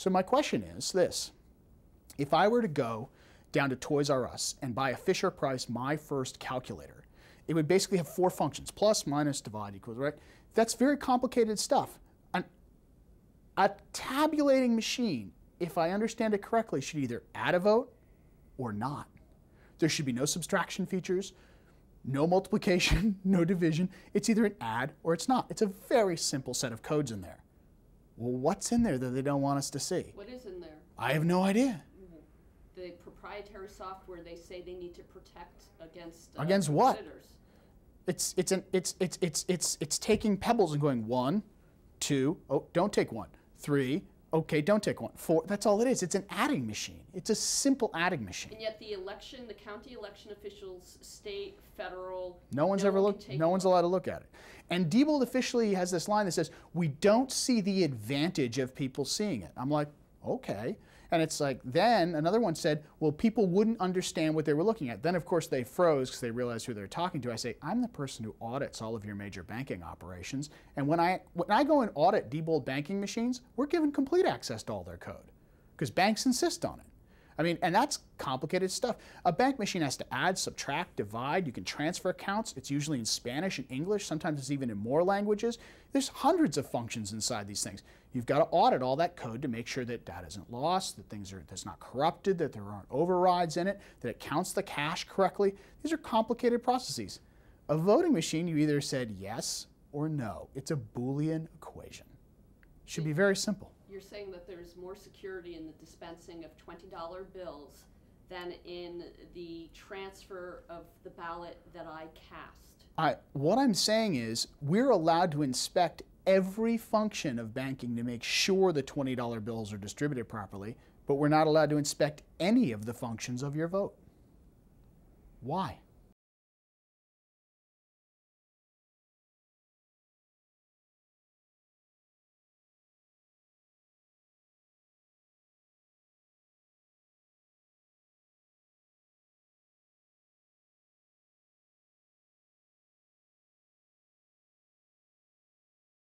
So my question is this: if I were to go down to Toys R Us and buy a Fisher-Price My First calculator, it would basically have four functions: plus, minus, divide, equals, right? That's very complicated stuff. A tabulating machine, if I understand it correctly, should either add a vote or not. There should be no subtraction features, no multiplication, no division. It's either an add or it's not. It's a very simple set of codes in there. Well, what's in there that they don't want us to see? What is in there? I have no idea. The proprietary software they say they need to protect against what? Visitors. It's taking pebbles and going 1, 2, oh, don't take 1, 3, okay, don't take 1, 4. That's all it is. It's an adding machine. It's a simple adding machine. And yet the election, the county election officials, state, federal, no one's allowed to look at it. And Diebold officially has this line that says, "We don't see the advantage of people seeing it." I'm like, okay. And it's like, then another one said, well, people wouldn't understand what they were looking at. Then of course they froze because they realized who they're talking to. I say, I'm the person who audits all of your major banking operations. And when I go and audit Diebold banking machines, we're given complete access to all their code because banks insist on it. I mean, and that's complicated stuff. A bank machine has to add, subtract, divide. You can transfer accounts. It's usually in Spanish and English. Sometimes it's even in more languages. There's hundreds of functions inside these things. You've got to audit all that code to make sure that data isn't lost, that things are, that's not corrupted, that there aren't overrides in it, that it counts the cash correctly. These are complicated processes. A voting machine, you either said yes or no. It's a Boolean equation. Should be very simple. You're saying that there's more security in the dispensing of $20 bills than in the transfer of the ballot that I cast. What I'm saying is we're allowed to inspect every function of banking to make sure the $20 bills are distributed properly, but we're not allowed to inspect any of the functions of your vote. Why?